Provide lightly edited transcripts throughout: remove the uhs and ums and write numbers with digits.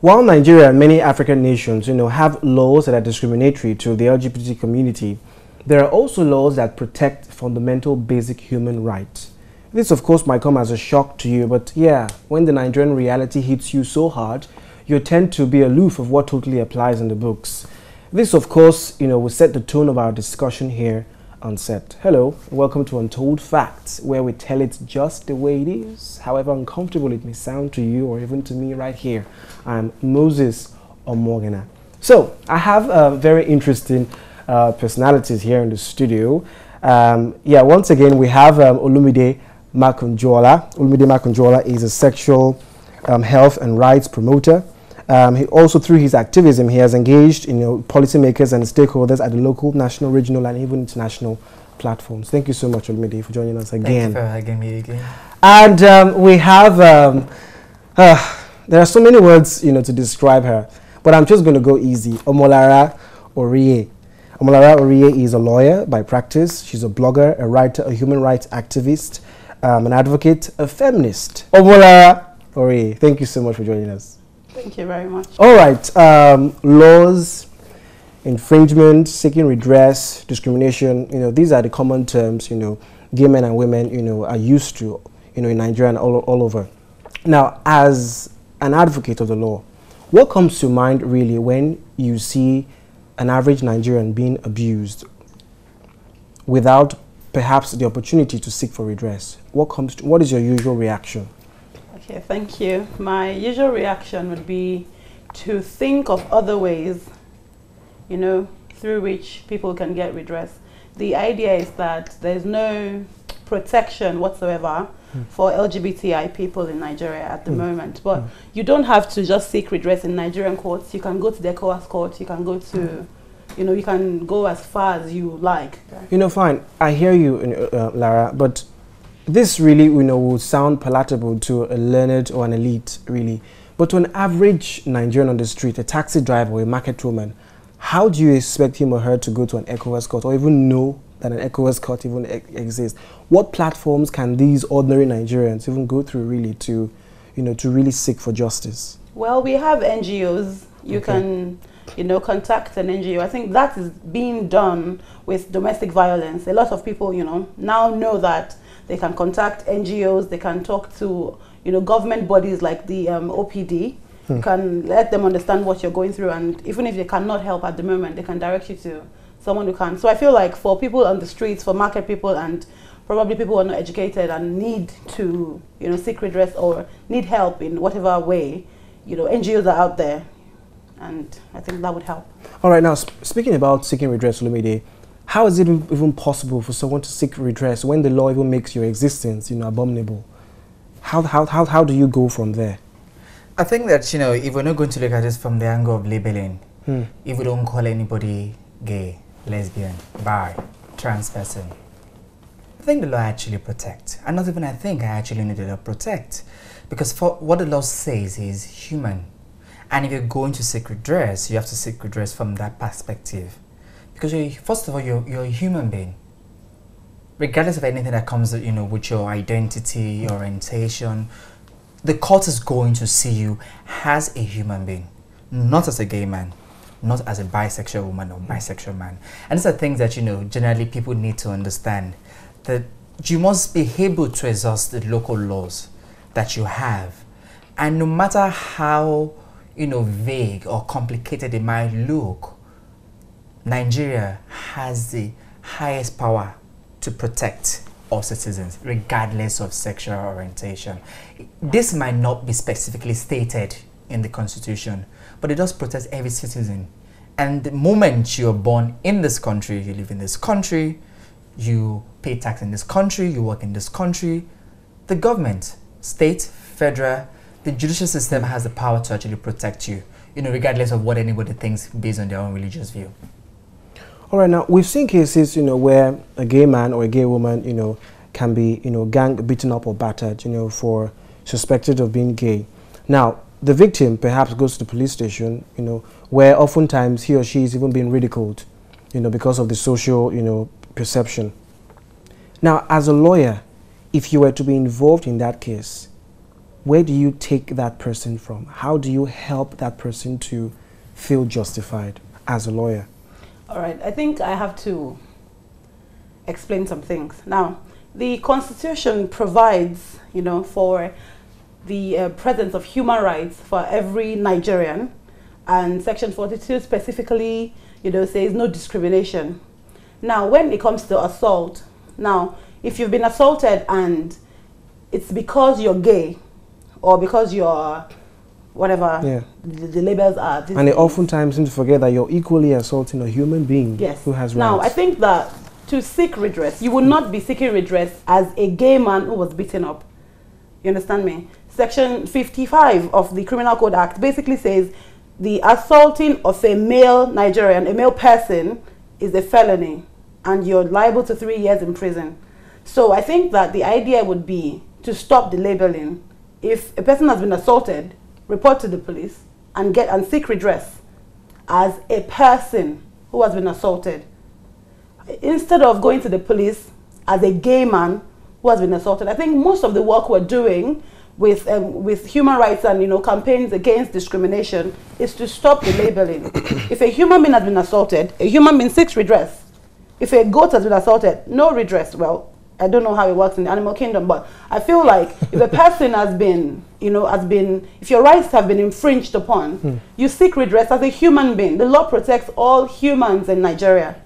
While Nigeria and many African nations, have laws that are discriminatory to the LGBT community, there are also laws that protect fundamental basic human rights. This, of course, might come as a shock to you, but yeah, when the Nigerian reality hits you so hard, you tend to be aloof of what totally applies in the books. This, of course, will set the tone of our discussion here on set. Hello, welcome to Untold Facts, where we tell it just the way it is, however uncomfortable it may sound to you or even to me right here. I'm Moses Omogunat. So, I have very interesting personalities here in the studio. Yeah, once again, we have Olumide Makanjuola. Olumide Makanjuola is a sexual health and rights promoter. He also, through his activism, he has engaged policymakers and stakeholders at the local, national, regional, and even international platforms. Thank you so much, Olumide, for joining us again. Thank you for having me again. And we have, there are so many words, to describe her, but I'm just going to go easy. Omolara Oriye. Omolara Oriye is a lawyer by practice. She's a blogger, a writer, a human rights activist, an advocate, a feminist. Omolara Oriye, thank you so much for joining us. Thank you very much. All right. Laws, infringement, seeking redress, discrimination, these are the common terms, gay men and women, are used to, in Nigeria and all over. Now, as an advocate of the law, what comes to mind really when you see an average Nigerian being abused without perhaps the opportunity to seek for redress? What is your usual reaction? Okay, thank you. My usual reaction would be to think of other ways, through which people can get redress. The idea is that there's no protection whatsoever for LGBTI people in Nigeria at the moment. But you don't have to just seek redress in Nigerian courts. You can go to the ECOWAS court. You can go to, you can go as far as you like. Fine. I hear you, Lara, but this really, will sound palatable to a learned or an elite, really. But to an average Nigerian on the street, a taxi driver or a market woman, how do you expect him or her to go to an ECOWAS court or even know that an ECOWAS court even exists? What platforms can these ordinary Nigerians even go through really to, to really seek for justice? Well, we have NGOs. You can, contact an NGO. I think that is being done with domestic violence. A lot of people, now know that they can contact NGOs. They can talk to, government bodies like the OPD. You can let them understand what you're going through, and even if they cannot help at the moment, they can direct you to someone who can. So I feel like for people on the streets, for market people, and probably people who are not educated and need to, seek redress or need help in whatever way, NGOs are out there, and I think that would help. All right. Now, speaking about seeking redress, Olumide, how is it even possible for someone to seek redress when the law even makes your existence, abominable? How do you go from there? I think that, if we're not going to look at this from the angle of labeling, if we don't call anybody gay, lesbian, bi, trans person, I think the law actually protects. And not even I think, I actually need the law protect. Because for what the law says is human. And if you're going to seek redress, you have to seek redress from that perspective. Because first of all, you're a human being. Regardless of anything that comes, with your identity, your orientation, the court is going to see you as a human being, not as a gay man, not as a bisexual woman or bisexual man. And these are things that, generally people need to understand, that you must be able to exhaust the local laws that you have. And no matter how, vague or complicated it might look, Nigeria has the highest power to protect all citizens, regardless of sexual orientation. This might not be specifically stated in the Constitution, but it does protect every citizen. And the moment you're born in this country, you live in this country, you pay tax in this country, you work in this country, the government, state, federal, the judicial system has the power to actually protect you, regardless of what anybody thinks based on their own religious view. All right, now, we've seen cases, where a gay man or a gay woman, can be, gang beaten up or battered, for suspected of being gay. Now, the victim perhaps goes to the police station, where oftentimes he or she is even being ridiculed, because of the social, perception. Now, as a lawyer, if you were to be involved in that case, where do you take that person from? How do you help that person to feel justified as a lawyer? All right, I think I have to explain some things. Now, the Constitution provides, you know, for the presence of human rights for every Nigerian, and Section 42 specifically, you know, says no discrimination. Now, when it comes to assault, now, if you've been assaulted and it's because you're gay or because you're whatever, yeah, the labels are. And they oftentimes seem to forget that you're equally assaulting a human being, yes, who has rights. Now, I think that to seek redress, you will not be seeking redress as a gay man who was beaten up. You understand me? Section 55 of the Criminal Code Act basically says the assaulting of a male Nigerian, a male person, is a felony, and you're liable to 3 years in prison. So I think that the idea would be to stop the labeling. If a person has been assaulted, report to the police and seek redress as a person who has been assaulted, instead of going to the police as a gay man who has been assaulted. I think most of the work we're doing with human rights and, you know, campaigns against discrimination is to stop the labeling. If a human being has been assaulted, a human being seeks redress. If a goat has been assaulted, no redress. Well, I don't know how it works in the animal kingdom, but I feel like if a person has been, you know, if your rights have been infringed upon, you seek redress as a human being. The law protects all humans in Nigeria.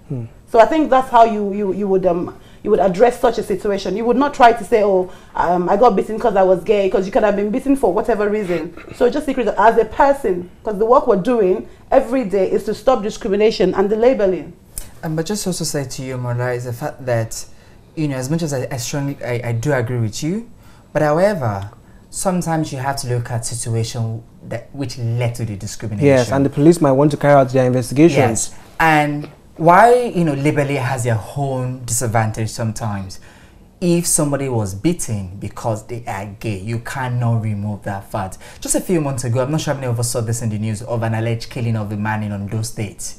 So I think that's how you would address such a situation. You would not try to say, oh, I got beaten because I was gay, because you could have been beaten for whatever reason. So just seek redress as a person, because the work we're doing every day is to stop discrimination and the labeling. But just also say to you, Omolara, is the fact that, you know, as much as I do agree with you, but however, sometimes you have to look at situation that which led to the discrimination. Yes, and the police might want to carry out their investigations. Yes, and why, you know, labeling has their own disadvantage sometimes. If somebody was beaten because they are gay, you cannot remove that fact. Just a few months ago, I'm not sure how many of us saw this in the news, of an alleged killing of a man in Ondo State,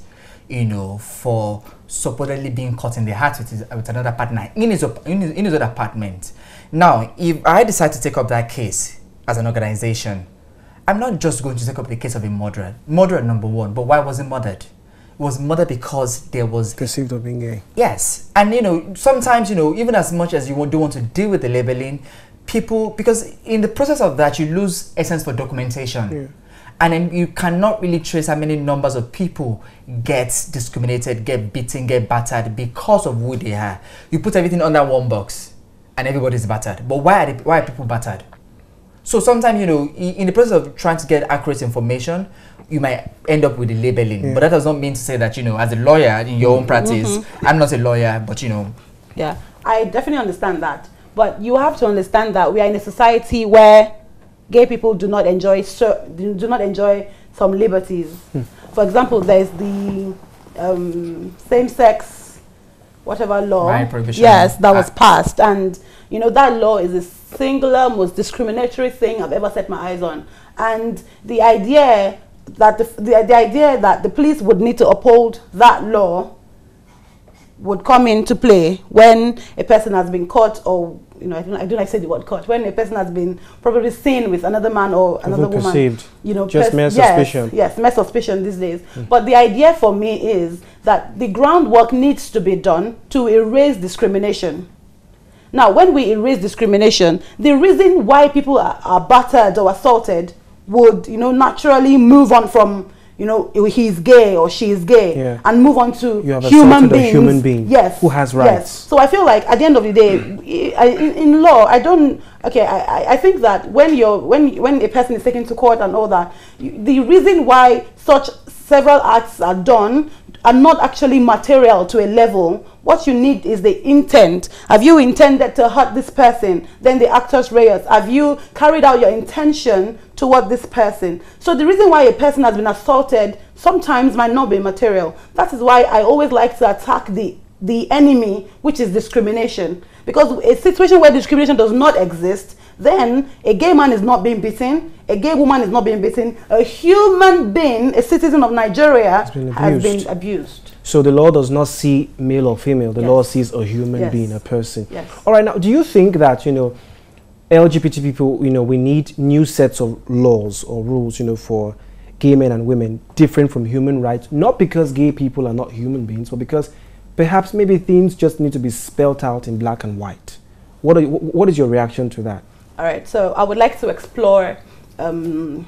you know, for supposedly being caught in the heart with another partner in his own apartment. Now, if I decide to take up that case as an organization, I'm not just going to take up the case of a murderer. Murderer, number one, but why was he murdered? Was murdered because there was... perceived of being gay. Yes. And, you know, sometimes, you know, even as much as you don't want to deal with the labeling, people... because in the process of that, you lose a sense for documentation. Yeah. And then you cannot really trace how many numbers of people get discriminated, get beaten, get battered because of who they are. You put everything under one box and everybody's battered. But why are people battered? So sometimes, you know, in the process of trying to get accurate information, you might end up with the labeling. Yeah. But that does not mean to say that, you know, as a lawyer in your own practice, I'm not a lawyer, but, you know. Yeah, I definitely understand that. But you have to understand that we are in a society where gay people do not enjoy some liberties. For example, there's the same-sex whatever law. Right, prohibition. Yes, that was passed, and you know that law is the singular most discriminatory thing I've ever set my eyes on. And the idea that the police would need to uphold that law would come into play when a person has been caught, or, you know, I don't like to say the word caught, when a person has been probably seen with another man or another woman. Perceived. You know, just mere suspicion. Yes, mere suspicion these days. But the idea for me is that the groundwork needs to be done to erase discrimination. Now, when we erase discrimination, the reason why people are battered or assaulted would, you know, naturally move on from, you know, he's gay or she's gay, yeah, and move on to human beings. Yes, who has rights. Yes. So I feel like at the end of the day, in law, I think that when a person is taken to court and all that, the reason why such several acts are done are not actually material to a level. What you need is the intent. Have you intended to hurt this person? Then the actus reus. Have you carried out your intention toward this person? So the reason why a person has been assaulted sometimes might not be material. That is why I always like to attack the enemy, which is discrimination. Because a situation where discrimination does not exist, then a gay man is not being beaten, a gay woman is not being beaten, a human being, a citizen of Nigeria, has been abused. So the law does not see male or female, the law sees a human being, a person. Yes. All right, now, do you think that, you know, LGBT people, you know, we need new sets of laws or rules, you know, for gay men and women, different from human rights, not because gay people are not human beings, but because perhaps maybe things just need to be spelt out in black and white. What is your reaction to that? All right, so I would like to explore, you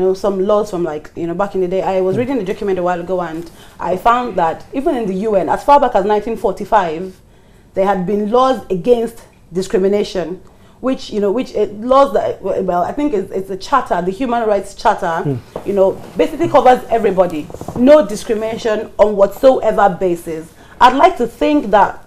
know, some laws from, like, you know, back in the day. I was reading a document a while ago, and I found that even in the UN, as far back as 1945, there had been laws against discrimination, which, you know, laws that, well, I think it's a charter, the Human Rights Charter, you know, basically covers everybody. No discrimination on whatsoever basis. I'd like to think that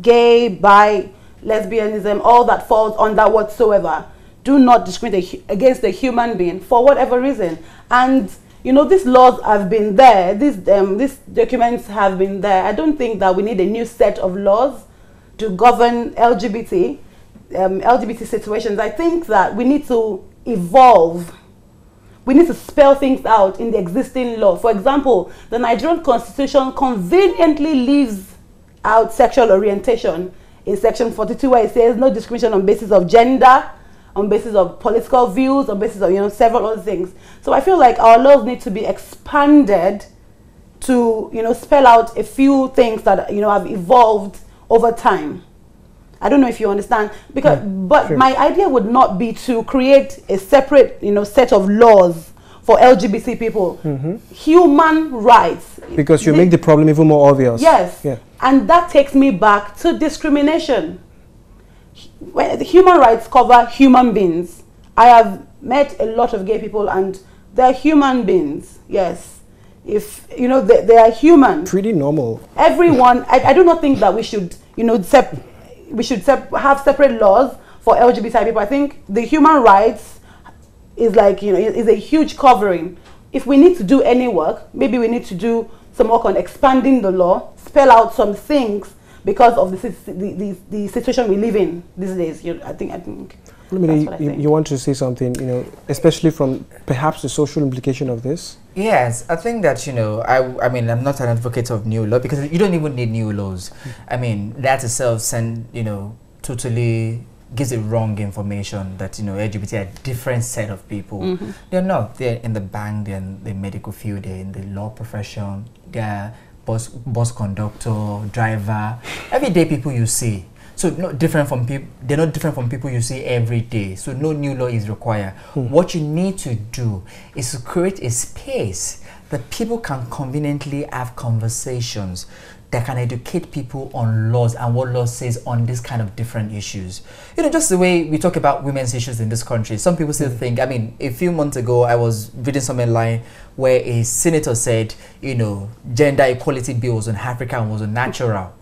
gay, bi, lesbianism, all that falls under whatsoever, do not discriminate against a human being for whatever reason. And, you know, these laws have been there. These documents have been there. I don't think that we need a new set of laws to govern LGBT situations. I think that we need to evolve. We need to spell things out in the existing law. For example, the Nigerian Constitution conveniently leaves out sexual orientation in Section 42, where it says no discrimination on basis of gender, on basis of political views, on basis of, you know, several other things. So I feel like our laws need to be expanded to, you know, spell out a few things that, you know, have evolved over time. I don't know if you understand, because but sure. My idea would not be to create a separate, you know, set of laws for LGBT people. Human rights, because you make the problem even more obvious. Yes, yeah. And that takes me back to discrimination. When the human rights cover human beings. I have met a lot of gay people, and they're human beings. Yes, if you know, they are human. Pretty normal. Everyone. I do not think that we should, you know, have separate laws for LGBT people. I think the human rights is, like, you know, is a huge covering. If we need to do any work, maybe we need to do some work on expanding the law, spell out some things because of the situation we live in these days. You know, I think. You want to say something, you know, especially from perhaps the social implication of this? Yes, I think that, you know, I mean, I'm not an advocate of new law, because you don't even need new laws. I mean, that itself, you know, totally gives the wrong information that, you know, LGBT are a different set of people. They're not. They're in the bank, they're in the medical field, they're in the law profession, they're bus conductor, driver, everyday people you see. So not different from people. They're not different from people you see every day. So no new law is required. What you need to do is to create a space that people can conveniently have conversations that can educate people on laws and what law says on this kind of different issues. You know, just the way we talk about women's issues in this country. Some people still think, I mean, a few months ago, I was reading some headline where a senator said, you know, gender equality bill was unAfrican and was unnatural.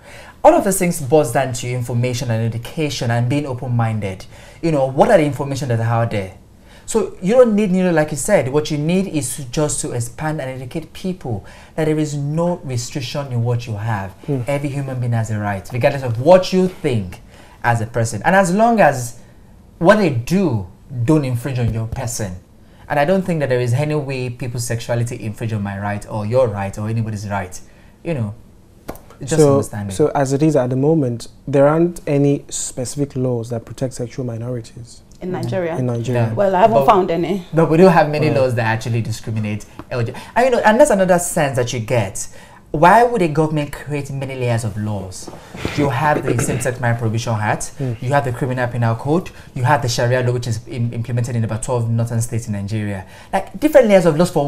All of those things boils down to information and education and being open-minded. You know, what are the information that are out there? So you don't need, you know, like you said, what you need is to expand and educate people that there is no restriction in what you have. Every human being has a right, regardless of what you think as a person. And as long as what they do don't infringe on your person. And I don't think that there is any way people's sexuality infringe on my right or your right or anybody's right, you know. Just so as it is at the moment, there aren't any specific laws that protect sexual minorities. In Nigeria? In Nigeria. Yeah. Well, I haven't found any. But we do have many laws that actually discriminate LGBT. And, you know, and that's another sense that you get. Why would a government create many layers of laws? You have the same-sex marriage prohibition act, you have the criminal penal code, you have the Sharia law, which is implemented in about 12 northern states in Nigeria. Like, different layers of laws for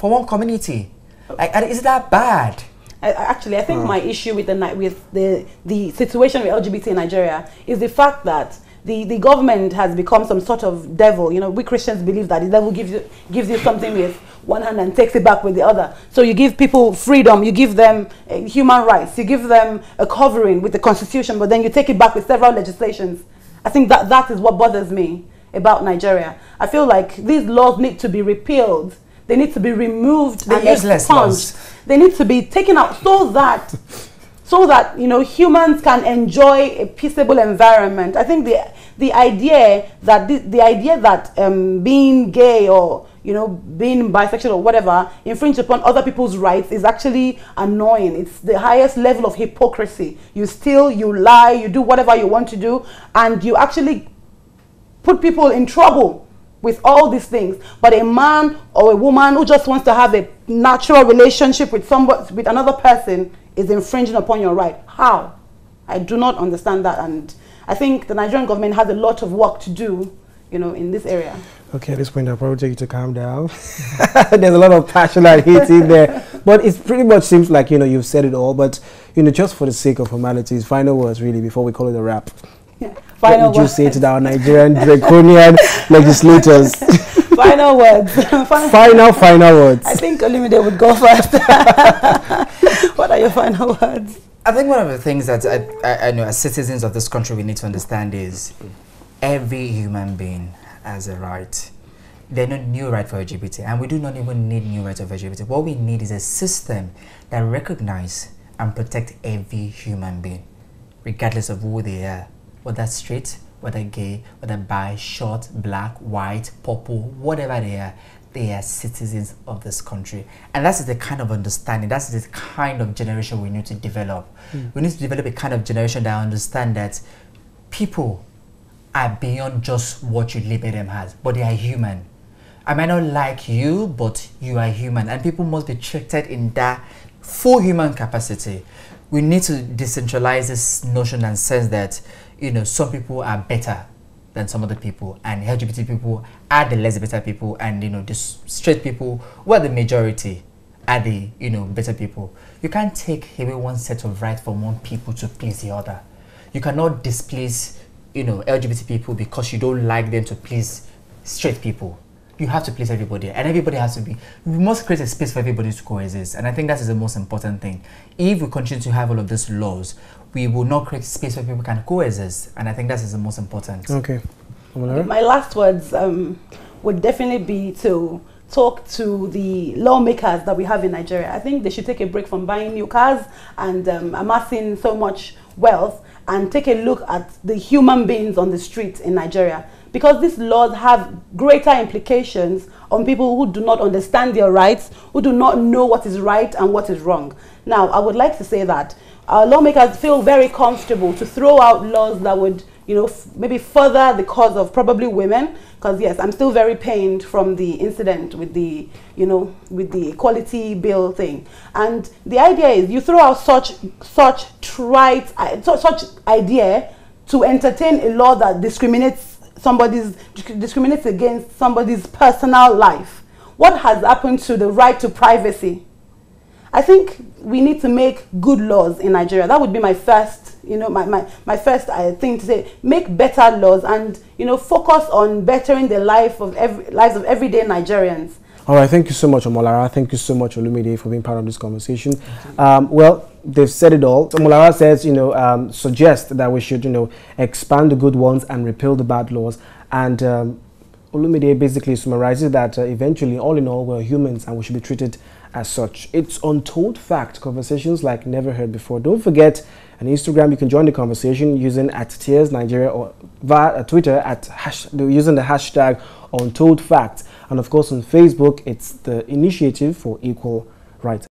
one community. Like, and is that bad? Actually, I think my issue with the situation with LGBT in Nigeria is the fact that the government has become some sort of devil. You know, we Christians believe that the devil gives you something with one hand and takes it back with the other. So you give people freedom, you give them human rights, you give them a covering with the constitution, but then you take it back with several legislations. I think that is what bothers me about Nigeria. I feel like these laws need to be repealed. They need to be removed. They're useless laws. They need to be taken out so that, you know, humans can enjoy a peaceable environment. I think the idea that being gay or you know, being bisexual or whatever, infringe upon other people's rights is actually annoying. It's the highest level of hypocrisy. You steal, you lie, you do whatever you want to do, and you actually put people in trouble with all these things. But a man or a woman who just wants to have a natural relationship with somebody, with another person, is infringing upon your right. How? I do not understand that, and I think the Nigerian government has a lot of work to do, you know, in this area. Okay, at this point, I'll probably take you to calm down. There's a lot of passion and heat in there. But it pretty much seems like, you know, you've said it all. But, you know, just for the sake of formalities, final words, really, before we call it a wrap. Yeah. Final words. What would you say to our Nigerian draconian legislators? Final words. Final words. I think Olumide would go first. What are your final words? I think one of the things that I know as citizens of this country we need to understand is every human being has a right. There are no new rights for LGBT, and we do not even need new rights of LGBT. What we need is a system that recognizes and protects every human being, regardless of who they are, whether straight, whether gay, whether bi, short, black, white, purple, whatever they are. They are citizens of this country. And that's the kind of understanding, that's the kind of generation we need to develop. Mm. We need to develop a kind of generation that understands that people are beyond just what you label them as, but they are human. I might not like you, but you are human. And people must be treated in that full human capacity. We need to decentralize this notion and sense that, you know, some people are better than some other people, and LGBT people are the less better people, and, you know, the straight people, well, the majority are the, you know, better people. You can't take away one set of rights from one people to please the other. You cannot displace, you know, LGBT people because you don't like them to please straight people. You have to please everybody, and everybody has to be. We must create a space for everybody to coexist, and I think that is the most important thing. If we continue to have all of these laws, we will not create space where people can coexist, and I think that is the most important. Okay. My last words would definitely be to talk to the lawmakers that we have in Nigeria. I think they should take a break from buying new cars and amassing so much wealth, and take a look at the human beings on the streets in Nigeria, because these laws have greater implications on people who do not understand their rights, who do not know what is right and what is wrong. Now, I would like to say that our lawmakers feel very comfortable to throw out laws that would, you know, maybe further the cause of probably women, because yes, I'm still very pained from the incident with the, you know, with the equality bill thing. And the idea is you throw out such idea to entertain a law that discriminates against somebody's personal life. What has happened to the right to privacy? I think we need to make good laws in Nigeria. That would be my first, you know, my first thing to say. Make better laws, and, you know, focus on bettering the lives of everyday Nigerians. All right, thank you so much, Omolara. Thank you so much, Olumide, for being part of this conversation. Well, they've said it all. Omolara says, you know, suggests that we should, you know, expand the good ones and repeal the bad laws. And Olumide basically summarizes that eventually, all in all, we're humans and we should be treated as such. It's Untold Fact, conversations like never heard before. Don't forget, on Instagram, you can join the conversation using @TIERsNigeria, or via Twitter using the hashtag Untold Facts. And of course, on Facebook, it's the Initiative for Equal Rights.